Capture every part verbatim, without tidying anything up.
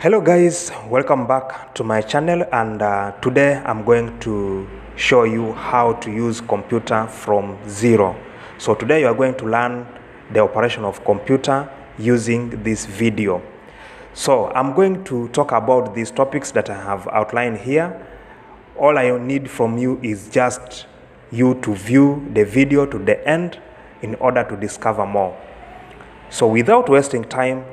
Hello guys, welcome back to my channel, and uh, today I'm going to show you how to use computer from zero. So today you are going to learn the operation of computer using this video. So I'm going to talk about these topics that I have outlined here. All I need from you is just you to view the video to the end in order to discover more. So without wasting time,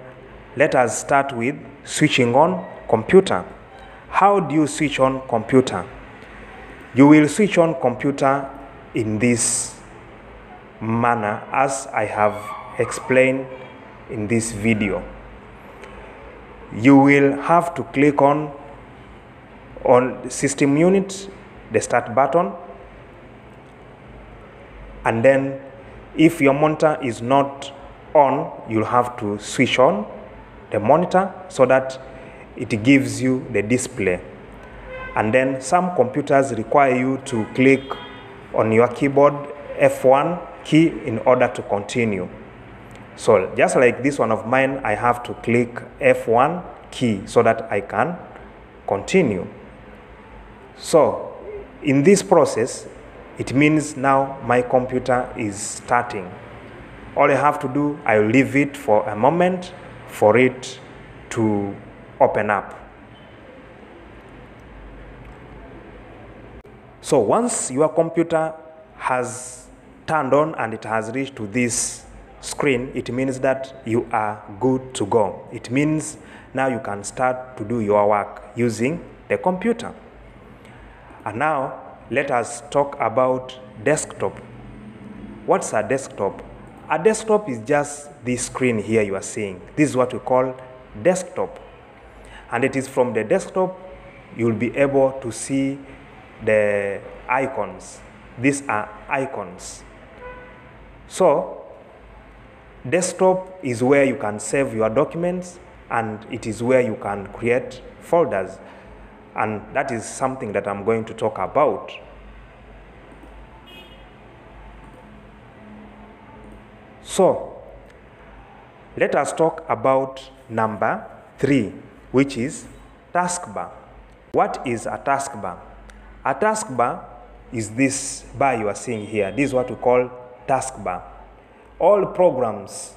let us start with switching on computer. How do you switch on computer? You will switch on computer in this manner as I have explained in this video. You will have to click on, on system unit, the start button, and then if your monitor is not on, you'll have to switch on the monitor so that it gives you the display. And then some computers require you to click on your keyboard F one key in order to continue. So just like this one of mine, I have to click F one key so that I can continue. So in this process, it means now my computer is starting. All I have to do, I will leave it for a moment for it to open up. So once your computer has turned on and it has reached to this screen, it means that you are good to go. It means now you can start to do your work using the computer. And now let us talk about desktop. What's a desktop? A desktop is just this screen here you are seeing. This is what we call desktop. And it is from the desktop you'll be able to see the icons. These are icons. So, desktop is where you can save your documents, and it is where you can create folders. And that is something that I'm going to talk about. So, let us talk about number three, which is taskbar. What is a taskbar? A taskbar is this bar you are seeing here. This is what we call taskbar. All programs,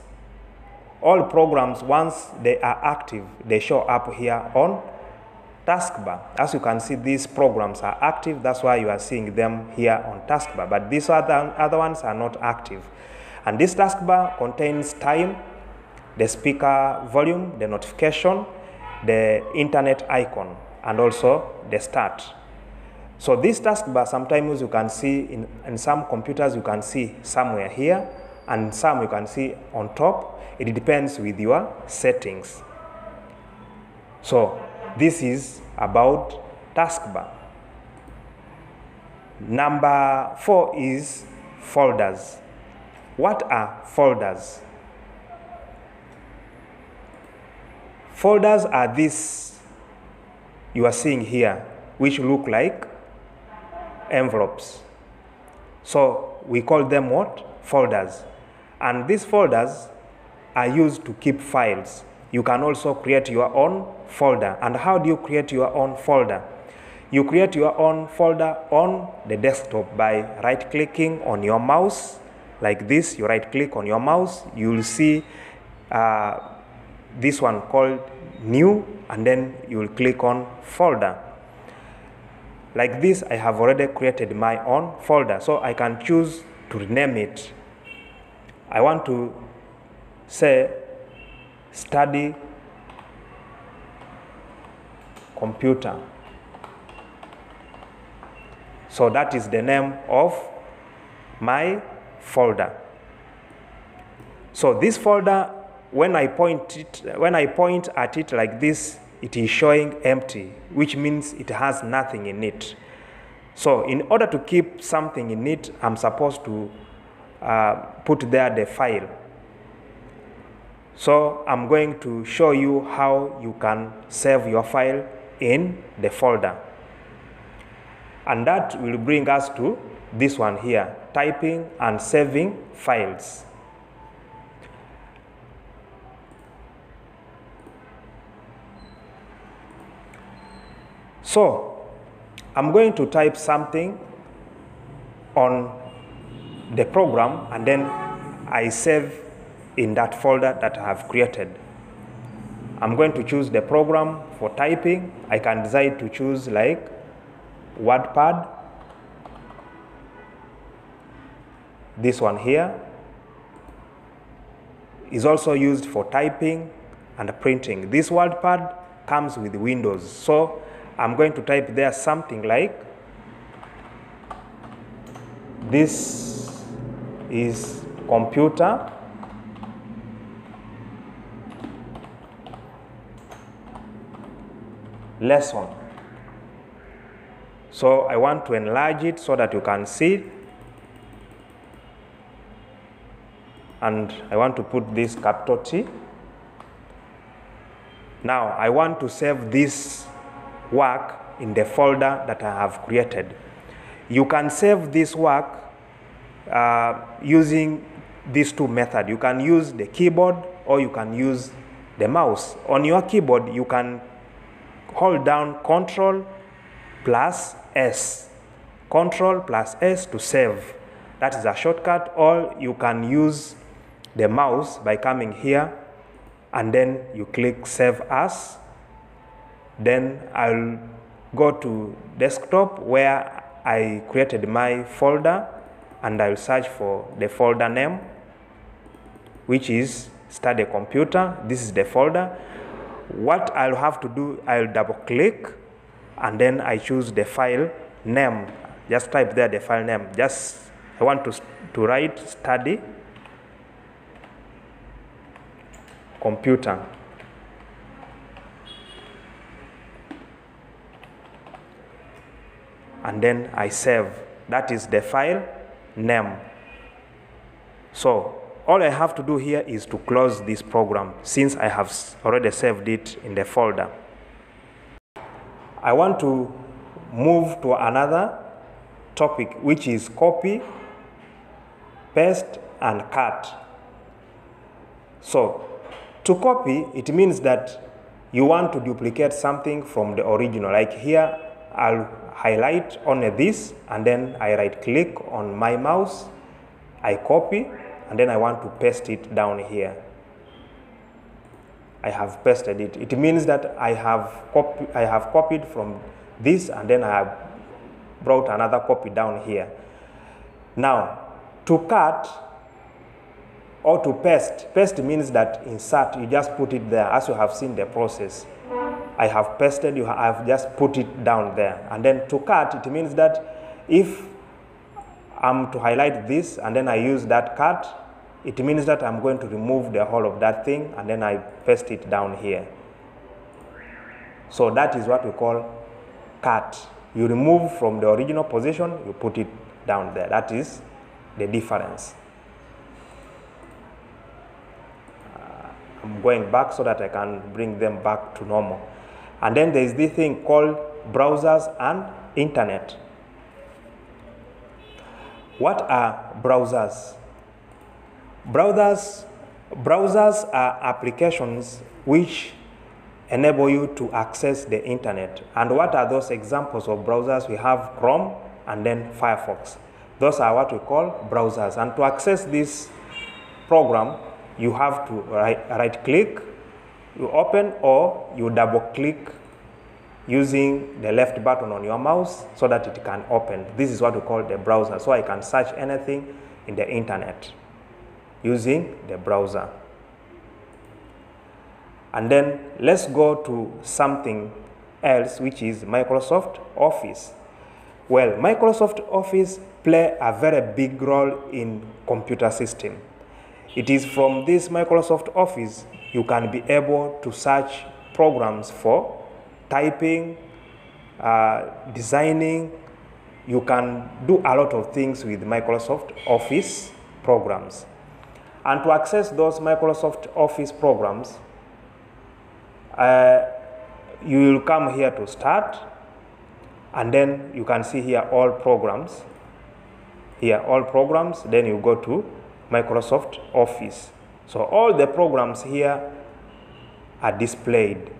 all programs, once they are active, they show up here on taskbar. As you can see, these programs are active. That's why you are seeing them here on taskbar. But these other, other ones are not active. And this taskbar contains time, the speaker volume, the notification, the internet icon, and also the start. So this taskbar, sometimes you can see in, in some computers, you can see somewhere here, and some you can see on top. It depends with your settings. So this is about taskbar. Number four is folders. What are folders? Folders are these you are seeing here, which look like envelopes. So we call them what? Folders. And these folders are used to keep files. You can also create your own folder. And how do you create your own folder? You create your own folder on the desktop by right-clicking on your mouse. Like this, you right click on your mouse, you will see uh, this one called new, and then you will click on folder. Like this, I have already created my own folder, so I can choose to rename it. I want to say study computer. So that is the name of my folder. So this folder, when I point it, when I point at it like this, it is showing empty, which means it has nothing in it. So in order to keep something in it, I'm supposed to uh, put there the file. So I'm going to show you how you can save your file in the folder. And that will bring us to this one here, typing and saving files. So I'm going to type something on the program, and then I save in that folder that I have created. I'm going to choose the program for typing. I can decide to choose like WordPad, this one here is also used for typing and printing. This WordPad comes with Windows, so I'm going to type there something like, this is computer, lesson. So I want to enlarge it so that you can see it. And I want to put this capital T. Now I want to save this work in the folder that I have created. You can save this work uh, using these two methods. You can use the keyboard or you can use the mouse. On your keyboard, you can hold down Control plus S. Control plus S to save. That is a shortcut, or you can use the mouse by coming here and then you click Save As. Then I'll go to desktop where I created my folder, and I'll search for the folder name, which is Study Computer. This is the folder. What I'll have to do, I'll double click and then I choose the file name. Just type there the file name. Just I want to, to write Study Computer. And then I save. That is the file name. So all I have to do here is to close this program, since I have already saved it in the folder. I want to move to another topic, which is copy, paste, and cut. So to copy, it means that you want to duplicate something from the original. Like here, I'll highlight on this, and then I right click on my mouse, I copy, and then I want to paste it down here. I have pasted it. It means that I have, copy, I have copied from this, and then I have brought another copy down here. Now, to cut or to paste, paste means that insert, you just put it there, as you have seen the process. I have pasted, you have, I have just put it down there. And then to cut, it means that if I'm to highlight this and then I use that cut, it means that I'm going to remove the whole of that thing and then I paste it down here. So that is what we call cut. You remove from the original position, you put it down there. That is the difference. Uh, I'm going back so that I can bring them back to normal. And then there is this thing called browsers and internet. What are browsers? Browsers, browsers are applications which enable you to access the internet. And what are those examples of browsers? We have Chrome and then Firefox. Those are what we call browsers. And to access this program, you have to right, right click, you open, or you double click using the left button on your mouse so that it can open. This is what we call the browser. So I can search anything in the internet using the browser. And then let's go to something else, which is Microsoft Office. Well, Microsoft Office plays a very big role in computer system. It is from this Microsoft Office you can be able to search programs for typing, uh, designing. You can do a lot of things with Microsoft Office programs. And to access those Microsoft Office programs, uh, you will come here to Start, and then you can see here all programs. Here, all programs, then you go to Microsoft Office. So all the programs here are displayed.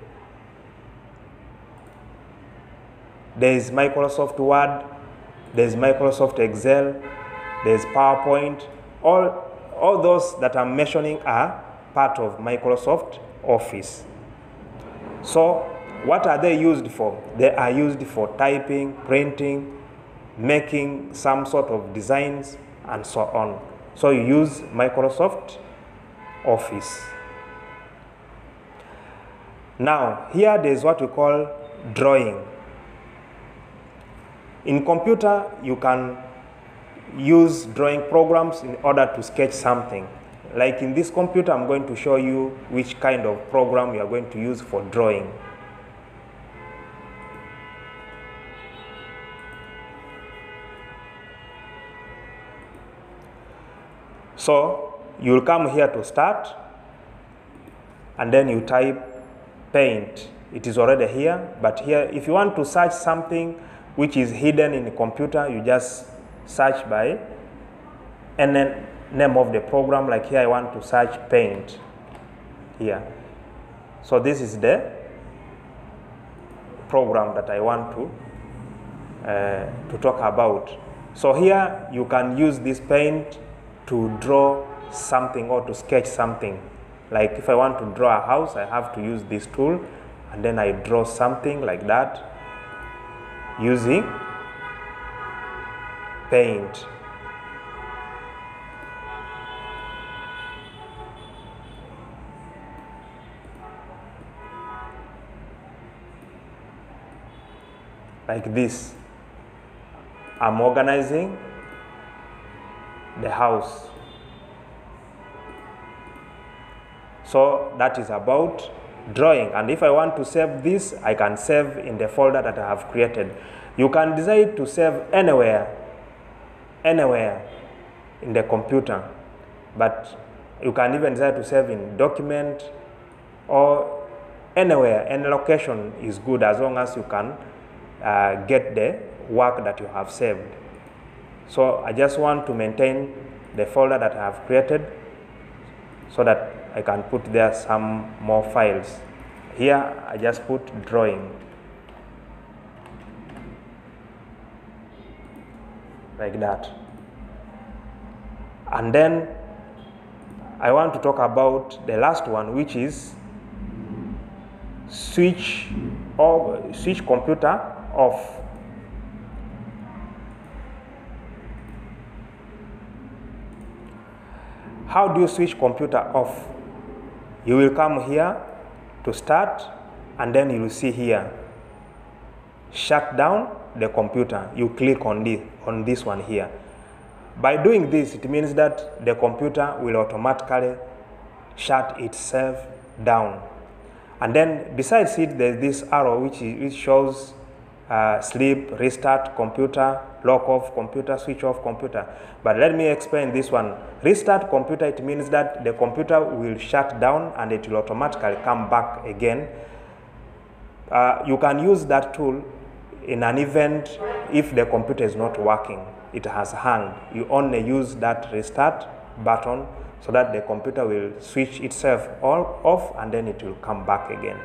There is Microsoft Word, there is Microsoft Excel, there is PowerPoint. All, all those that I'm mentioning are part of Microsoft Office. So what are they used for? They are used for typing, printing, making some sort of designs, and so on. So you use Microsoft Office. Now, here there is what we call drawing. In computer, you can use drawing programs in order to sketch something. Like in this computer, I'm going to show you which kind of program you are going to use for drawing. So you'll come here to start, and then you type paint. It is already here, but here if you want to search something which is hidden in the computer, you just search by and then name of the program. Like here I want to search paint here. So this is the program that I want to uh, to talk about. So here you can use this paint to draw something or to sketch something. Like if I want to draw a house, I have to use this tool, and then I draw something like that using paint. Like this, I'm organizing the house. So that is about drawing. And if I want to save this, I can save in the folder that I have created. You can decide to save anywhere, anywhere in the computer. But you can even decide to save in document or anywhere. Any location is good as long as you can uh, get the work that you have saved. So I just want to maintain the folder that I have created so that I can put there some more files. Here I just put drawing, like that. And then I want to talk about the last one, which is switch off, switch computer off. How do you switch computer off? You will come here to start, and then you will see here, shut down the computer. You click on this, on this one here. By doing this, it means that the computer will automatically shut itself down. And then besides it, there is this arrow which, is, which shows uh, sleep, restart computer, lock off computer, switch off computer. But let me explain this one. Restart computer, it means that the computer will shut down and it will automatically come back again. Uh, you can use that tool in an event if the computer is not working, it has hung. You only use that restart button so that the computer will switch itself all off and then it will come back again.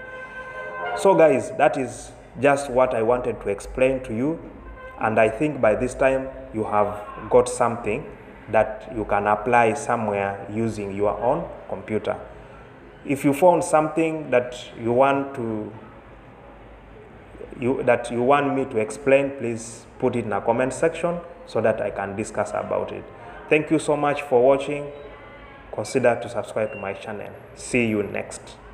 So guys, that is just what I wanted to explain to you. And I think by this time you have got something that you can apply somewhere using your own computer. If you found something that you want to you that you want me to explain, please put it in a comment section so that I can discuss about it. Thank you so much for watching. Consider to subscribe to my channel. See you next.